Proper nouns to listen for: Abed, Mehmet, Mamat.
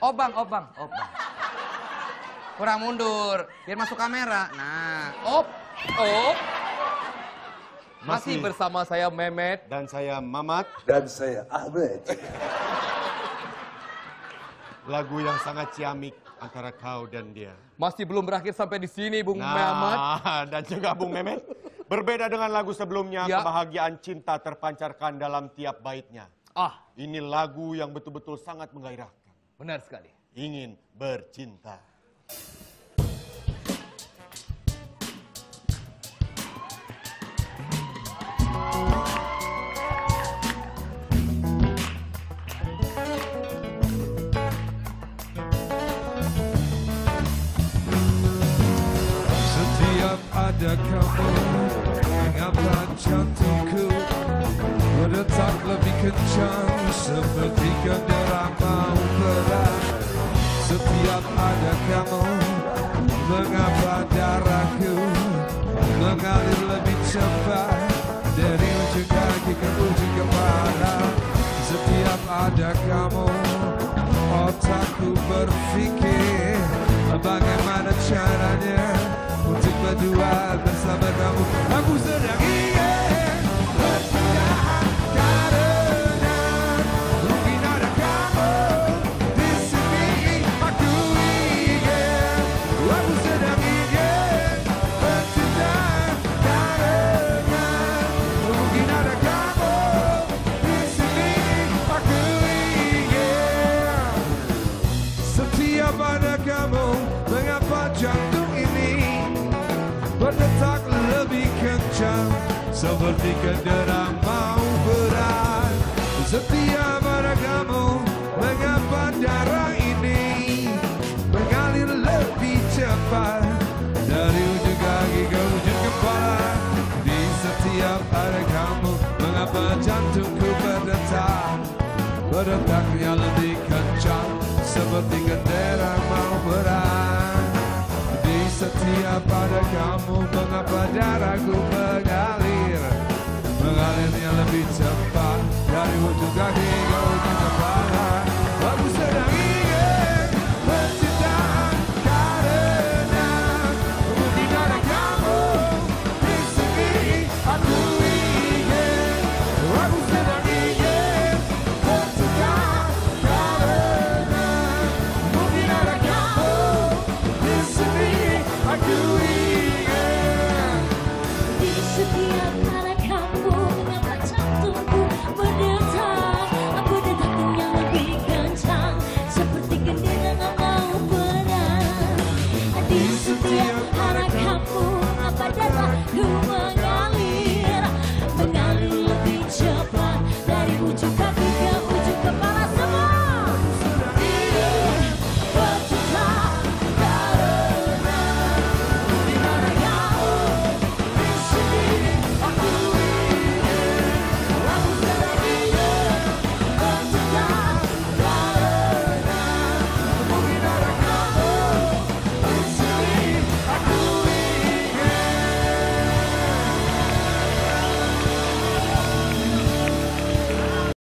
Obang. Kurang mundur, biar masuk kamera. Nah, op. Masih bersama saya Mehmet. Dan saya Mamat. Dan saya Abed. Lagu yang sangat ciamik antara kau dan dia. Masih belum berakhir sampai di sini, Bung Mamat. Dan juga Bung Mehmet. Berbeda dengan lagu sebelumnya, kebahagiaan cinta terpancarkan dalam tiap baitnya. Ini lagu yang betul-betul sangat menggairahkan. Benar sekali. Ingin bercinta. Setiap ada kamu mengapa jantungku berdetak lebih kencang seperti kendera mau perang. Setiap ada kamu mengapa darahku mengalir lebih cepat dari ujung kaki ke ujung kepala. Setiap ada kamu otakku berpikir bagaimana caranya untuk berdua bersama kamu. Aku sedang ingin bertahan karena mungkin ada kamu di sini. Aku ingin, aku sedang ingin bertahan karena mungkin ada kamu di sini. Aku ingin setiap ada kamu. Mengapa jantung berdetak lebih kencang seperti kendera mau perang. Setiap ada kamu mengapa darah ini mengalir lebih cepat dari ujung kaki ke ujung kepala. Di setiap ada kamu mengapa jantungku berdetaknya lebih kencang seperti kendera mau perang. Setiap ada kamu mengapa darahku mengalir, mengalirnya lebih cepat dari ujung kaki ke ujung.